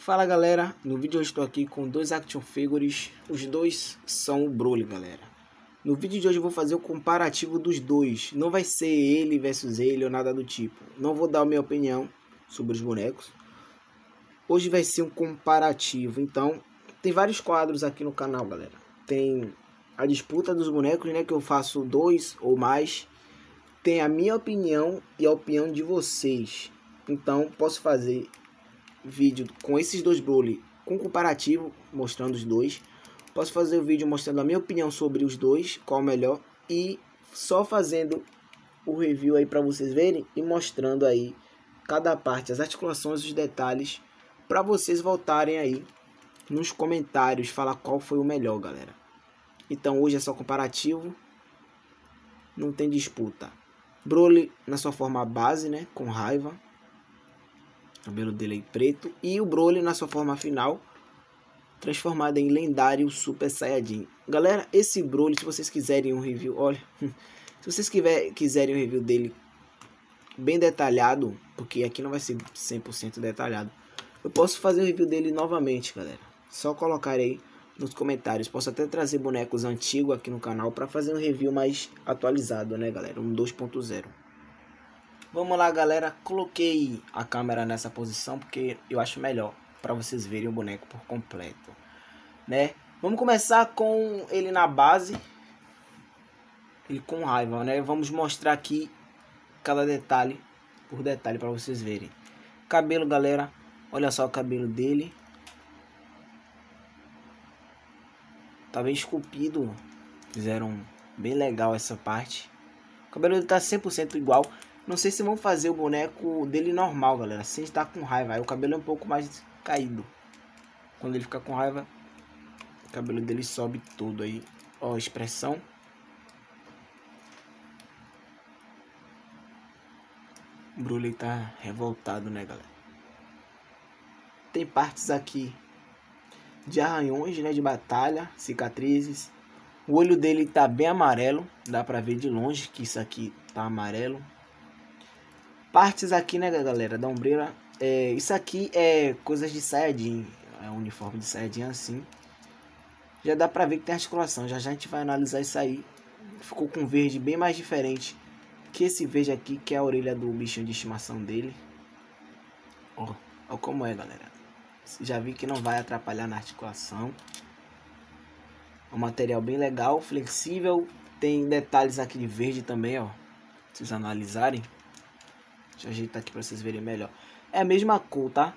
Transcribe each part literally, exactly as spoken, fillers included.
Fala galera, no vídeo eu estou aqui com dois action figures, os dois são o Broly galera. No vídeo de hoje eu vou fazer o comparativo dos dois, não vai ser ele versus ele ou nada do tipo. Não vou dar a minha opinião sobre os bonecos, hoje vai ser um comparativo. Então tem vários quadros aqui no canal galera, tem a disputa dos bonecos, né, que eu faço dois ou mais, tem a minha opinião e a opinião de vocês. Então posso fazer vídeo com esses dois Broly, com comparativo, mostrando os dois. Posso fazer o vídeo mostrando a minha opinião sobre os dois, qual o melhor, e só fazendo o review aí para vocês verem e mostrando aí cada parte, as articulações, os detalhes, para vocês voltarem aí nos comentários falar qual foi o melhor, galera. Então hoje é só comparativo, não tem disputa. Broly na sua forma base, né, com raiva. O cabelo dele é preto. E o Broly na sua forma final, transformado em lendário Super Saiyajin. Galera, esse Broly, se vocês quiserem um review, olha, se vocês quiserem um review dele bem detalhado, porque aqui não vai ser cem por cento detalhado, eu posso fazer o review dele novamente, galera. Só colocar aí nos comentários. Posso até trazer bonecos antigos aqui no canal para fazer um review mais atualizado, né, galera? Um dois ponto zero. Vamos lá galera, coloquei a câmera nessa posição porque eu acho melhor para vocês verem o boneco por completo, né? Vamos começar com ele na base, ele com raiva, né? Vamos mostrar aqui cada detalhe por detalhe para vocês verem. Cabelo galera, olha só o cabelo dele. Tá bem esculpido, fizeram bem legal essa parte. O cabelo dele tá cem por cento igual. Não sei se vão fazer o boneco dele normal, galera, sem estar com raiva. Aí o cabelo é um pouco mais caído. Quando ele fica com raiva, o cabelo dele sobe todo aí. Ó, a expressão. O Broly tá revoltado, né, galera? Tem partes aqui de arranhões, né, de batalha, cicatrizes. O olho dele tá bem amarelo. Dá pra ver de longe que isso aqui tá amarelo. Partes aqui, né, galera, da ombreira, é, isso aqui é coisas de Saiyajin, é um uniforme de Saiyajin assim. Já dá pra ver que tem articulação, já já a gente vai analisar isso aí. Ficou com um verde bem mais diferente que esse verde aqui, que é a orelha do bichinho de estimação dele. Ó, ó como é, galera. Já vi que não vai atrapalhar na articulação. É um material bem legal, flexível, tem detalhes aqui de verde também, ó. Vocês analisarem. Deixa eu ajeitar aqui pra vocês verem melhor. É a mesma cor, tá?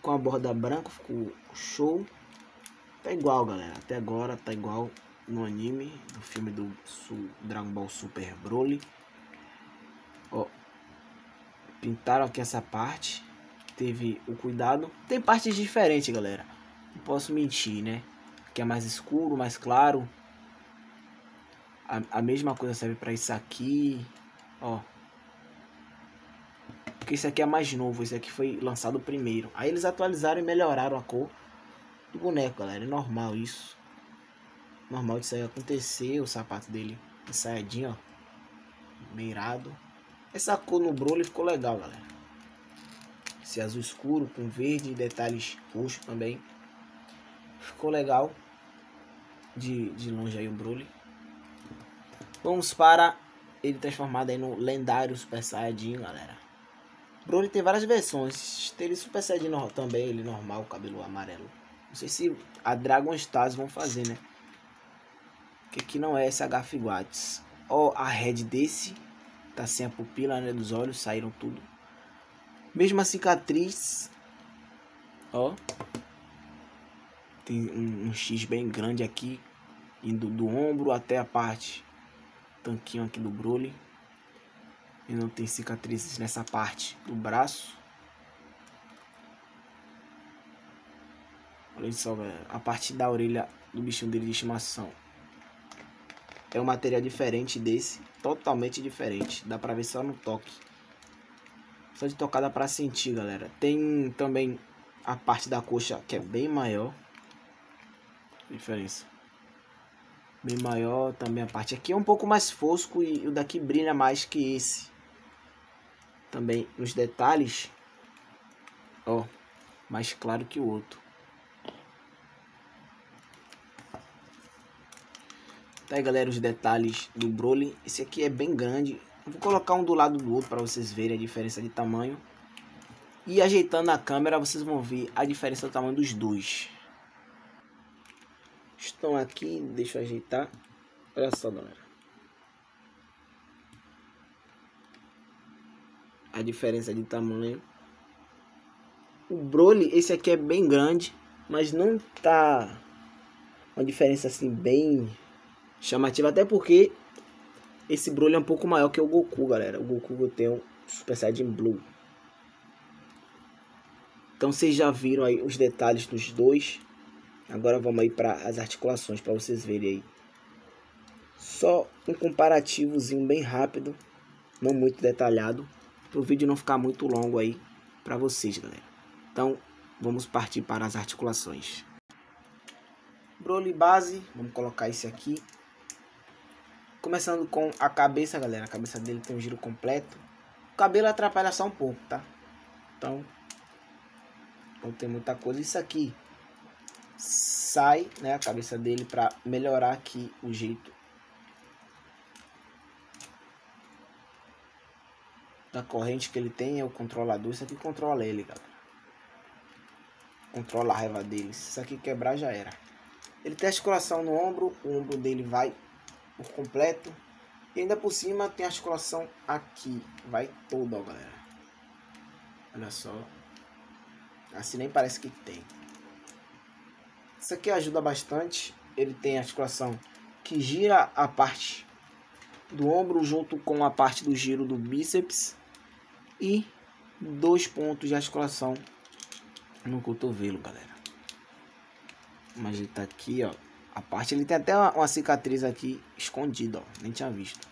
Com a borda branca, ficou show. Tá igual, galera. Até agora tá igual no anime, no filme do Dragon Ball Super Broly. Ó. Pintaram aqui essa parte. Teve o cuidado. Tem partes diferentes, galera. Não posso mentir, né? Aqui é mais escuro, mais claro. A, a mesma coisa serve pra isso aqui. Ó. Porque esse aqui é mais novo, esse aqui foi lançado primeiro. Aí eles atualizaram e melhoraram a cor do boneco, galera. É normal isso. Normal disso aí acontecer. O sapato dele ensaiadinho, ó. Beirado. Essa cor no Broly ficou legal, galera. Esse azul escuro com verde e detalhes roxo também. Ficou legal. De, de longe aí o Broly. Vamos para ele transformado aí no lendário Super Saiyajin, galera. Broly tem várias versões, tem ele Super Saiyajin também, ele normal, cabelo amarelo. Não sei se a Dragon Stars vão fazer, né? Que aqui não é S H Figuarts. Ó, a head desse, tá sem a pupila, né, dos olhos, saíram tudo. Mesma cicatriz, ó. Tem um, um X bem grande aqui, indo do ombro até a parte, tanquinho aqui do Broly. E não tem cicatrizes nessa parte do braço. Olha só, galera. A parte da orelha do bichinho dele de estimação. É um material diferente desse. Totalmente diferente. Dá pra ver só no toque. Só de tocar dá pra sentir, galera. Tem também a parte da coxa que é bem maior. Diferença. Bem maior também a parte aqui. É um pouco mais fosco e o daqui brilha mais que esse. Também nos detalhes, ó, mais claro que o outro. Tá aí, galera, os detalhes do Broly. Esse aqui é bem grande. Eu vou colocar um do lado do outro para vocês verem a diferença de tamanho. E ajeitando a câmera, vocês vão ver a diferença do tamanho dos dois. Estão aqui, deixa eu ajeitar. Olha só, galera. A diferença de tamanho. O Broly, esse aqui é bem grande, mas não tá uma diferença assim bem chamativa, até porque esse Broly é um pouco maior que o Goku, galera. O Goku eu tenho Super Saiyan Blue. Então vocês já viram aí os detalhes dos dois. Agora vamos aí para as articulações para vocês verem aí. Só um comparativozinho bem rápido, não muito detalhado, para o vídeo não ficar muito longo aí para vocês, galera. Então vamos partir para as articulações. Broly base, vamos colocar esse aqui. Começando com a cabeça, galera. A cabeça dele tem um giro completo. O cabelo atrapalha só um pouco, tá? Então não tem muita coisa. Isso aqui sai, né, a cabeça dele para melhorar aqui o jeito da corrente que ele tem. É o controlador. Isso aqui controla ele, galera. Controla a raiva dele. Se isso aqui quebrar, já era. Ele tem articulação no ombro. O ombro dele vai por completo. E ainda por cima tem articulação aqui. Vai toda, ó, galera. Olha só. Assim nem parece que tem. Isso aqui ajuda bastante. Ele tem articulação que gira a parte do ombro junto com a parte do giro do bíceps. E dois pontos de articulação no cotovelo, galera. Vamos ajeitar aqui, ó. A parte, ele tem até uma, uma cicatriz aqui escondida, ó. Nem tinha visto.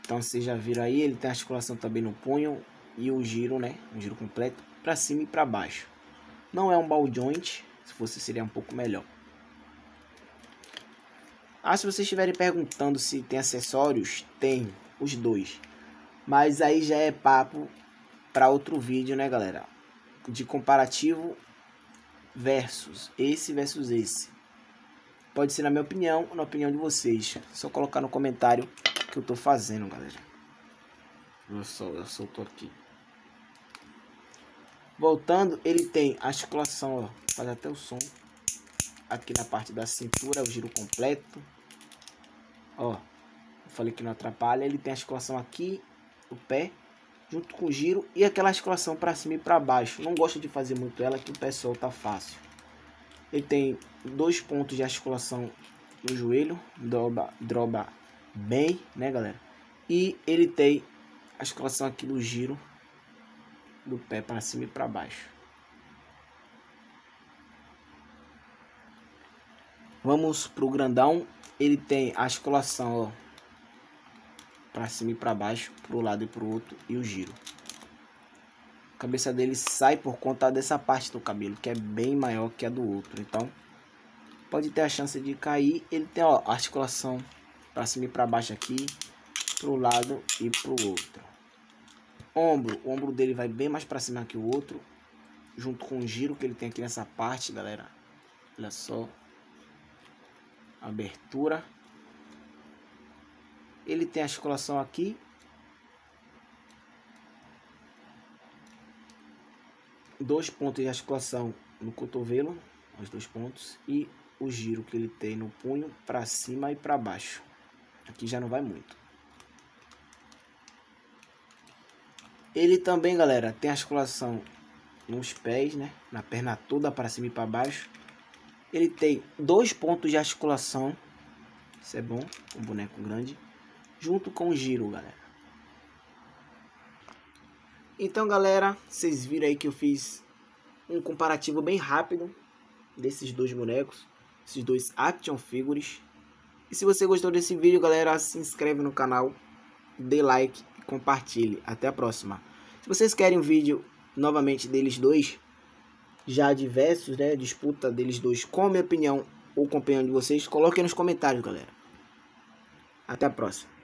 Então vocês já viram aí. Ele tem articulação também no punho. E o giro, né? Um giro completo. Pra cima e pra baixo. Não é um ball joint. Se fosse, seria um pouco melhor. Ah, se vocês estiverem perguntando se tem acessórios, tem os dois. Mas aí já é papo pra outro vídeo, né, galera? De comparativo versus esse versus esse. Pode ser na minha opinião ou na opinião de vocês. Só colocar no comentário que eu tô fazendo, galera. Olha só, eu solto aqui. Voltando, ele tem articulação, ó, faz até o som. Aqui na parte da cintura, o giro completo. Ó, eu falei que não atrapalha. Ele tem articulação aqui, o pé, junto com o giro. E aquela articulação para cima e para baixo. Não gosto de fazer muito ela, que o pé solta fácil. Ele tem dois pontos de articulação no joelho. Droba, droba bem, né, galera? E ele tem articulação aqui do giro do pé para cima e para baixo. Vamos pro grandão. Ele tem a articulação, ó, para cima e para baixo, pro lado e pro outro, e o giro. A cabeça dele sai por conta dessa parte do cabelo, que é bem maior que a do outro, então pode ter a chance de cair. Ele tem, ó, a articulação para cima e para baixo aqui, pro lado e pro outro. Ombro, o ombro dele vai bem mais para cima que o outro, junto com o giro que ele tem aqui nessa parte, galera. Olha só, abertura. Ele tem a articulação aqui, dois pontos de articulação no cotovelo, os dois pontos, e o giro que ele tem no punho para cima e para baixo. Aqui já não vai muito. Ele também, galera, tem articulação nos pés, né? Na perna toda, para cima e para baixo. Ele tem dois pontos de articulação. Isso é bom, um boneco grande. Junto com o giro, galera. Então, galera, vocês viram aí que eu fiz um comparativo bem rápido desses dois bonecos. Esses dois action figures. E se você gostou desse vídeo, galera, se inscreve no canal. Dê like e compartilhe. Até a próxima. Se vocês querem um vídeo novamente deles dois, já diversos, né? Disputa deles dois, com a minha opinião ou com a opinião de vocês, coloquem nos comentários, galera. Até a próxima.